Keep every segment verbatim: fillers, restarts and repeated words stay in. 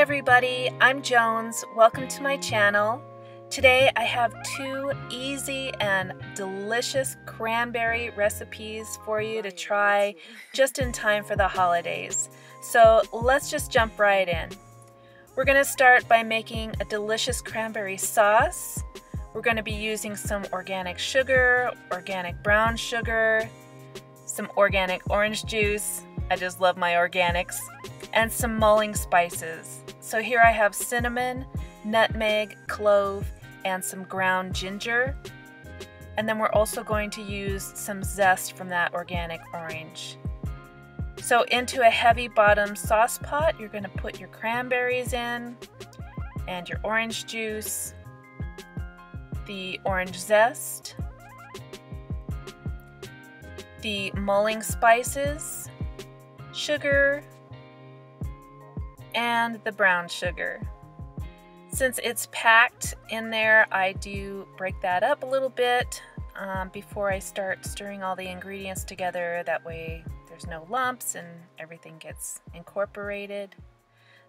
Hi everybody, I'm Jones. Welcome to my channel. Today I have two easy and delicious cranberry recipes for you to try just in time for the holidays. So let's just jump right in. We're going to start by making a delicious cranberry sauce. We're going to be using some organic sugar, organic brown sugar, some organic orange juice. I just love my organics. And some mulling spices. So here I have cinnamon, nutmeg, clove, and some ground ginger. And then we're also going to use some zest from that organic orange. So into a heavy bottom sauce pot, you're going to put your cranberries in and your orange juice, the orange zest, the mulling spices, sugar, and the brown sugar. Since it's packed in there, I do break that up a little bit um, before I start stirring all the ingredients together. That way there's no lumps and everything gets incorporated.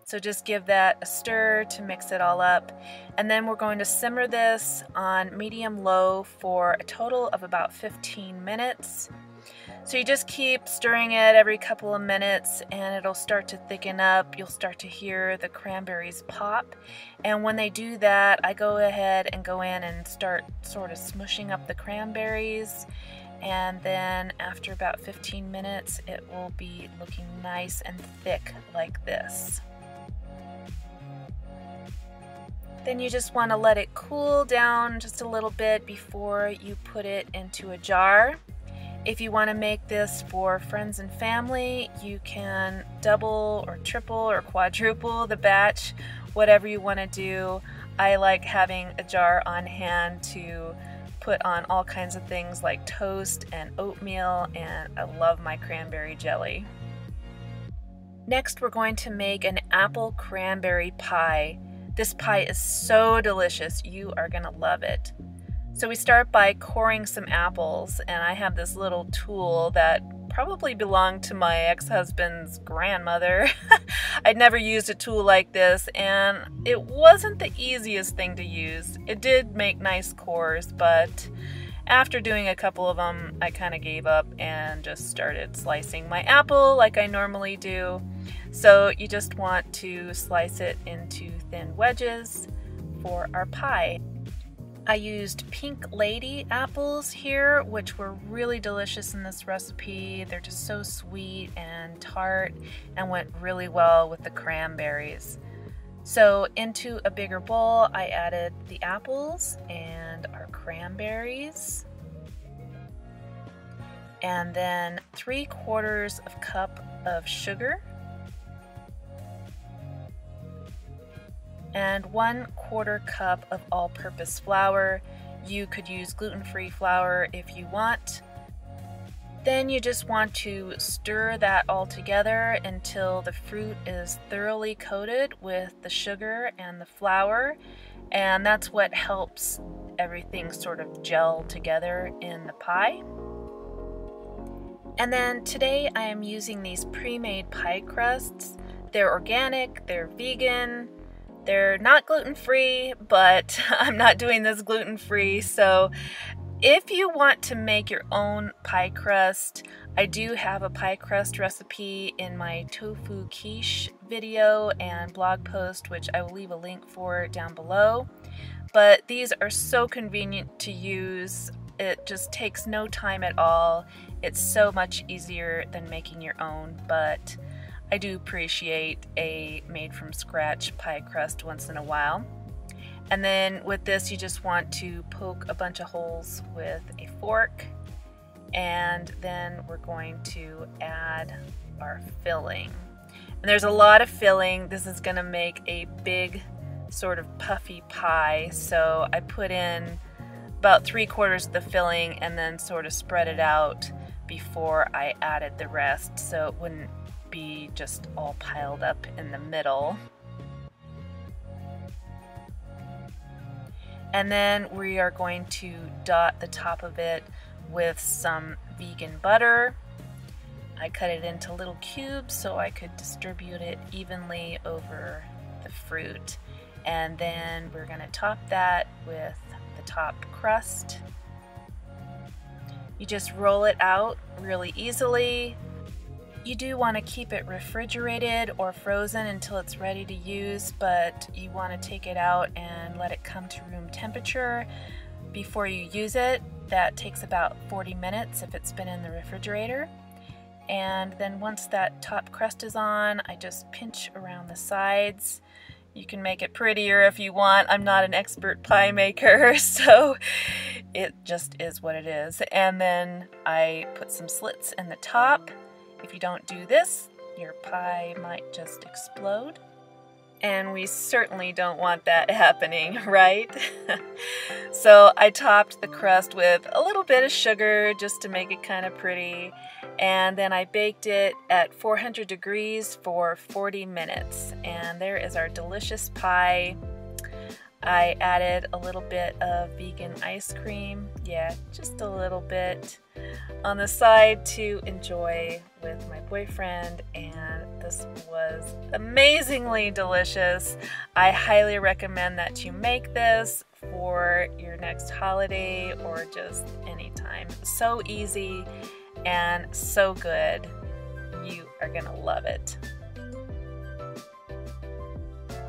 So just give that a stir to mix it all up. And then we're going to simmer this on medium-low for a total of about fifteen minutes. So you just keep stirring it every couple of minutes and it'll start to thicken up. You'll start to hear the cranberries pop. And when they do that, I go ahead and go in and start sort of smushing up the cranberries. And then after about fifteen minutes, it will be looking nice and thick like this. Then you just want to let it cool down just a little bit before you put it into a jar. If you want to make this for friends and family, you can double or triple or quadruple the batch, whatever you want to do. I like having a jar on hand to put on all kinds of things like toast and oatmeal, and I love my cranberry jelly. Next, we're going to make an apple cranberry pie. This pie is so delicious, you are going to love it. So we start by coring some apples, and I have this little tool that probably belonged to my ex-husband's grandmother. I'd never used a tool like this, and it wasn't the easiest thing to use. It did make nice cores, but after doing a couple of them, I kind of gave up and just started slicing my apple like I normally do. So you just want to slice it into thin wedges for our pie. I used Pink Lady apples here, which were really delicious in this recipe. They're just so sweet and tart and went really well with the cranberries. So into a bigger bowl, I added the apples and our cranberries. And then three quarters of a cup of sugar. And one quarter cup of all-purpose flour. You could use gluten-free flour if you want. Then you just want to stir that all together until the fruit is thoroughly coated with the sugar and the flour, and that's what helps everything sort of gel together in the pie. And then today I am using these pre-made pie crusts. They're organic, they're vegan, they're not gluten-free, but I'm not doing this gluten-free. So if you want to make your own pie crust, I do have a pie crust recipe in my tofu quiche video and blog post, which I will leave a link for down below. But these are so convenient to use. It just takes no time at all. It's so much easier than making your own, but I do appreciate a made-from-scratch pie crust once in a while. And then with this, you just want to poke a bunch of holes with a fork, and then we're going to add our filling. And there's a lot of filling. This is going to make a big sort of puffy pie, so I put in about three quarters of the filling and then sort of spread it out before I added the rest so it wouldn't be just all piled up in the middle. And then we are going to dot the top of it with some vegan butter. I cut it into little cubes so I could distribute it evenly over the fruit. And then we're going to top that with the top crust. You just roll it out really easily. You do want to keep it refrigerated or frozen until it's ready to use, but you want to take it out and let it come to room temperature before you use it. That takes about forty minutes if it's been in the refrigerator. And then once that top crust is on, I just pinch around the sides. You can make it prettier if you want. I'm not an expert pie maker, so it just is what it is. And then I put some slits in the top. If you don't do this, your pie might just explode. And we certainly don't want that happening, right? So I topped the crust with a little bit of sugar just to make it kind of pretty. And then I baked it at four hundred degrees for forty minutes. And there is our delicious pie. I added a little bit of vegan ice cream. Yeah, just a little bit on the side to enjoy with my boyfriend, and this was amazingly delicious. I highly recommend that you make this for your next holiday or just anytime. So easy and so good. You are gonna love it.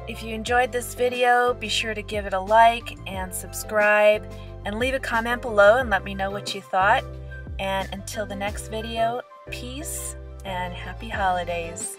If you enjoyed this video, be sure to give it a like and subscribe, and leave a comment below and let me know what you thought. And until the next video, peace and happy holidays.